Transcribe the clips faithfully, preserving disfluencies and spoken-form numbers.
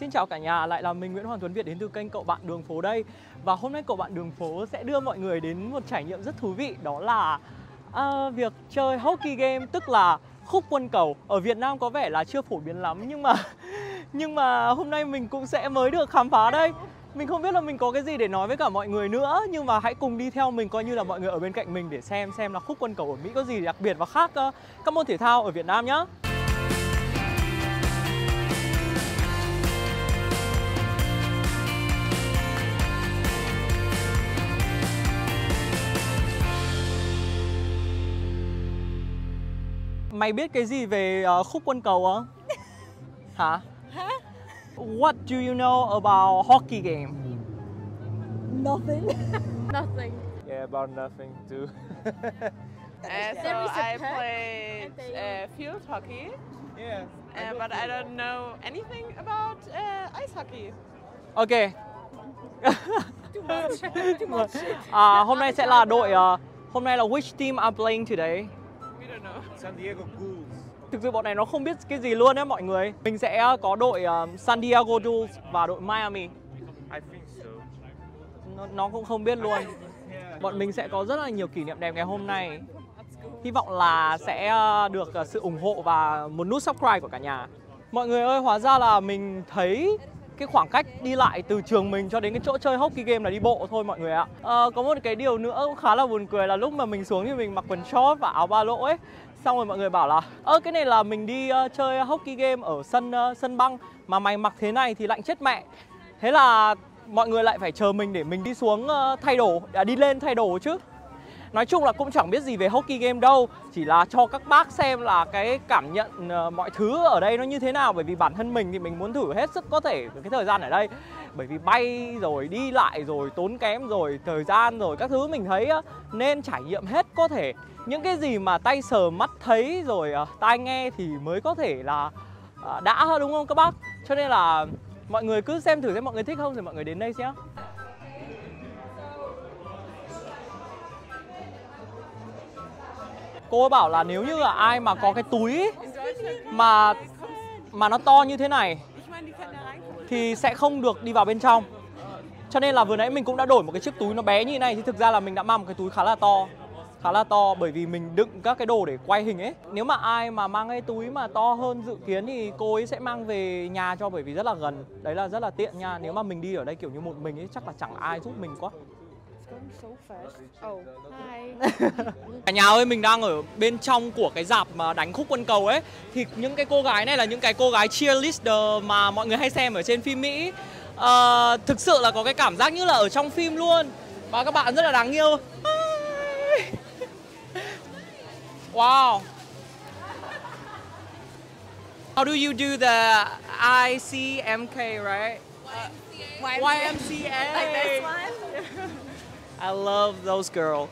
Xin chào cả nhà, lại là mình Nguyễn Hoàng Tuấn Việt đến từ kênh Cậu Bạn Đường Phố đây. Và hôm nay Cậu Bạn Đường Phố sẽ đưa mọi người đến một trải nghiệm rất thú vị. Đó là uh, việc chơi hockey game, tức là khúc quân cầu. Ở Việt Nam có vẻ là chưa phổ biến lắm, nhưng mà nhưng mà hôm nay mình cũng sẽ mới được khám phá đây. Mình không biết là mình có cái gì để nói với cả mọi người nữa, nhưng mà hãy cùng đi theo mình, coi như là mọi người ở bên cạnh mình để xem xem là khúc quân cầu ở Mỹ có gì đặc biệt và khác uh, các môn thể thao ở Việt Nam nhá. Mày biết cái gì về uh, khúc quân cầu không? Hả? Hả? What do you know about hockey game? Nothing. Nothing. Yeah, about nothing too. uh, so I played uh, field hockey. Yeah. Uh, but I don't know anything about uh, ice hockey. Okay. Too much. Too much. Uh, hôm nay sẽ là đội. Uh, hôm nay là which team are playing today? San Diego Blues. Thực sự bọn này nó không biết cái gì luôn đấy mọi người. Mình sẽ có đội uh, San Diego Blues và đội Miami. I think so. Nó, nó cũng không biết luôn. Bọn mình sẽ có rất là nhiều kỷ niệm đẹp ngày hôm nay. Hy vọng là sẽ được sự ủng hộ và một nút subscribe của cả nhà. Mọi người ơi, hóa ra là mình thấy cái khoảng cách đi lại từ trường mình cho đến cái chỗ chơi hockey game là đi bộ thôi mọi người ạ. À, có một cái điều nữa cũng khá là buồn cười là lúc mà mình xuống thì mình mặc quần short và áo ba lỗ ấy, xong rồi mọi người bảo là ơ cái này là mình đi uh, chơi hockey game ở sân uh, sân băng mà mày mặc thế này thì lạnh chết mẹ. Thế là mọi người lại phải chờ mình để mình đi xuống uh, thay đồ, à, đi lên thay đồ chứ. Nói chung là cũng chẳng biết gì về hockey game đâu, chỉ là cho các bác xem là cái cảm nhận mọi thứ ở đây nó như thế nào. Bởi vì bản thân mình thì mình muốn thử hết sức có thể cái thời gian ở đây. Bởi vì bay rồi, đi lại rồi, tốn kém rồi, thời gian rồi, các thứ mình thấy nên trải nghiệm hết có thể. Những cái gì mà tay sờ mắt thấy rồi tai nghe thì mới có thể là đã hơn, đúng không các bác? Cho nên là mọi người cứ xem thử xem mọi người thích không rồi mọi người đến đây xem. Cô bảo là nếu như là ai mà có cái túi mà mà nó to như thế này thì sẽ không được đi vào bên trong. Cho nên là vừa nãy mình cũng đã đổi một cái chiếc túi nó bé như thế này, thì thực ra là mình đã mang một cái túi khá là to, khá là to bởi vì mình đựng các cái đồ để quay hình ấy. Nếu mà ai mà mang cái túi mà to hơn dự kiến thì cô ấy sẽ mang về nhà cho, bởi vì rất là gần. Đấy là rất là tiện nha. Nếu mà mình đi ở đây kiểu như một mình ấy chắc là chẳng ai giúp mình quá. Cả nhà ơi, mình đang ở bên trong của cái dạp mà đánh khúc quân cầu ấy. Thì những cái cô gái này là những cái cô gái cheerleader mà mọi người hay xem ở trên phim Mỹ. à, Thực sự là có cái cảm giác như là ở trong phim luôn. Và các bạn rất là đáng yêu. Wow. How do you do the I C M K, right? Uh, Y M C A. Like this one. I love those girls.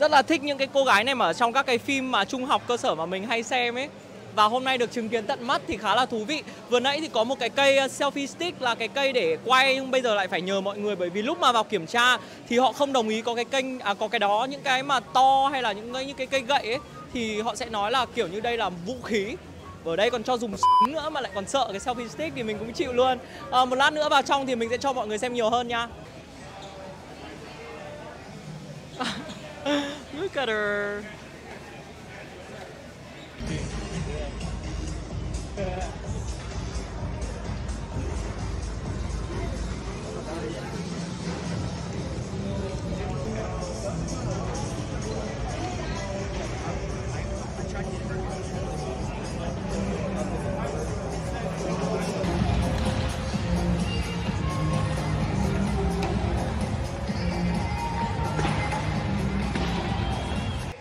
Rất là thích những cái cô gái này mà ở trong các cái phim mà trung học cơ sở mà mình hay xem ấy. Và hôm nay được chứng kiến tận mắt thì khá là thú vị. Vừa nãy thì có một cái cây selfie stick là cái cây để quay, nhưng bây giờ lại phải nhờ mọi người bởi vì lúc mà vào kiểm tra thì họ không đồng ý có cái kênh à, có cái đó, những cái mà to hay là những cái những cái cây gậy ấy thì họ sẽ nói là kiểu như đây là vũ khí. Ở đây còn cho dùng súng nữa mà lại còn sợ cái selfie stick thì mình cũng chịu luôn. À, một lát nữa vào trong thì mình sẽ cho mọi người xem nhiều hơn nha. Look at her.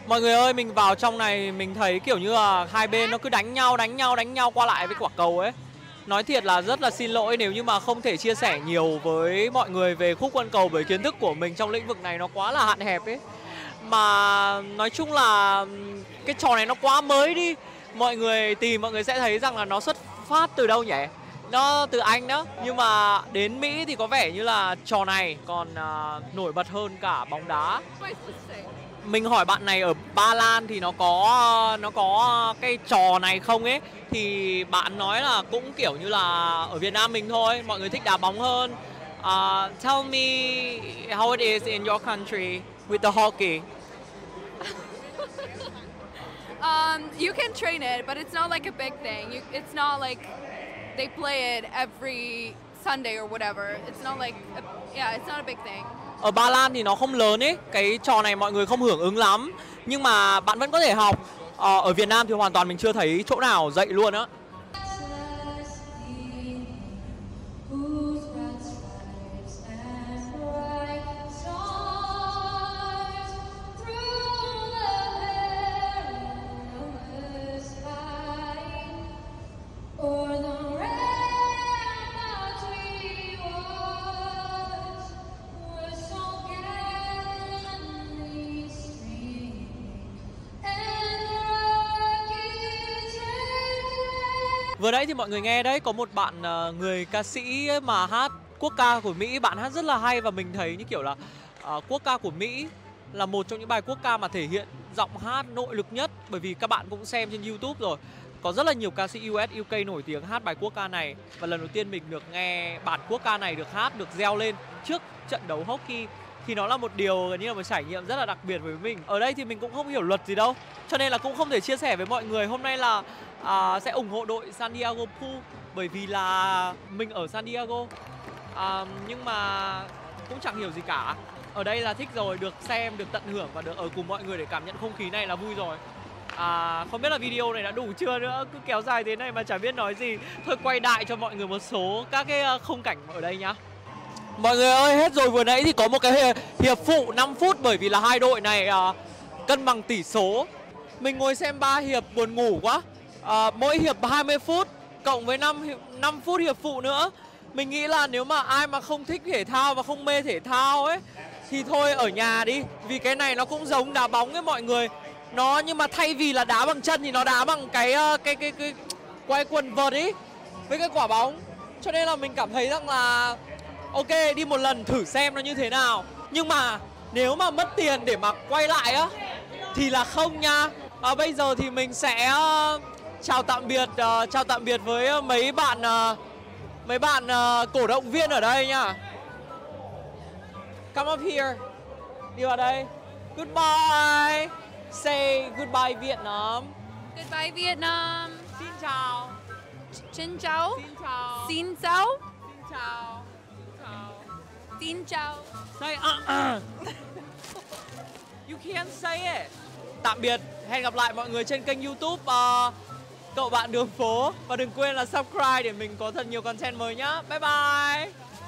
Mọi người ơi, mình vào trong này mình thấy kiểu như là hai bên nó cứ đánh nhau, đánh nhau, đánh nhau qua lại với quả cầu ấy. Nói thiệt là rất là xin lỗi nếu như mà không thể chia sẻ nhiều với mọi người về khúc quân cầu bởi kiến thức của mình trong lĩnh vực này nó quá là hạn hẹp ấy. Mà nói chung là cái trò này nó quá mới đi. Mọi người tìm mọi người sẽ thấy rằng là nó xuất phát từ đâu nhỉ? Nó từ Anh đó. Nhưng mà đến Mỹ thì có vẻ như là trò này còn uh, nổi bật hơn cả bóng đá. mình hỏi bạn này ở Ba Lan thì nó có nó có cái trò này không ấy, thì bạn nói là cũng kiểu như là ở Việt Nam mình thôi, mọi người thích đá bóng hơn. Uh, tell me how it is in your country with the hockey. Um, you can train it, but it's not like a big thing. You, it's not like they play it every Sunday or whatever. It's not like, a, yeah, it's not a big thing. Ở Ba Lan thì nó không lớn ấy, cái trò này mọi người không hưởng ứng lắm, nhưng mà bạn vẫn có thể học. Ờ, ở Việt Nam thì hoàn toàn mình chưa thấy chỗ nào dạy luôn á. Vừa nãy thì mọi người nghe đấy, có một bạn người ca sĩ mà hát quốc ca của Mỹ, bạn hát rất là hay, và mình thấy như kiểu là uh, quốc ca của Mỹ là một trong những bài quốc ca mà thể hiện giọng hát nội lực nhất, bởi vì các bạn cũng xem trên YouTube rồi, có rất là nhiều ca sĩ u ét, u ca nổi tiếng hát bài quốc ca này, và lần đầu tiên mình được nghe bản quốc ca này được hát, được reo lên trước trận đấu hockey, thì nó là một điều gần như là một trải nghiệm rất là đặc biệt với mình. Ở đây thì mình cũng không hiểu luật gì đâu, cho nên là cũng không thể chia sẻ với mọi người. Hôm nay là à, sẽ ủng hộ đội San Diego Blues, bởi vì là mình ở San Diego, à, nhưng mà cũng chẳng hiểu gì cả. Ở đây là thích rồi, được xem, được tận hưởng và được ở cùng mọi người để cảm nhận không khí này là vui rồi. À, không biết là video này đã đủ chưa nữa, cứ kéo dài thế này mà chả biết nói gì. Thôi quay đại cho mọi người một số các cái khung cảnh ở đây nhá. Mọi người ơi, hết rồi. Vừa nãy thì có một cái hiệp phụ năm phút, bởi vì là hai đội này à, cân bằng tỷ số. Mình ngồi xem ba hiệp buồn ngủ quá. À, mỗi hiệp hai mươi phút cộng với năm phút hiệp phụ nữa. Mình nghĩ là nếu mà ai mà không thích thể thao và không mê thể thao ấy thì thôi ở nhà đi, vì cái này nó cũng giống đá bóng ấy mọi người. Nó nhưng mà thay vì là đá bằng chân thì nó đá bằng cái cái cái cái, cái quay quần vợt ấy với cái quả bóng. Cho nên là mình cảm thấy rằng là ok, đi một lần thử xem nó như thế nào. Nhưng mà nếu mà mất tiền để mà quay lại á thì là không nha. À, bây giờ thì mình sẽ chào tạm biệt, uh, chào tạm biệt với mấy bạn, uh, mấy bạn uh, cổ động viên ở đây nha. Come up here, đi vào đây. Goodbye, say goodbye Vietnam. Goodbye Vietnam. Xin chào. Xin chào. Xin chào. Xin chào. Xin chào. Say uh, uh. You can't say it. Tạm biệt, hẹn gặp lại mọi người trên kênh YouTube uh, Cậu Bạn Đường Phố, và đừng quên là subscribe để mình có thật nhiều content mới nhá. Bye bye.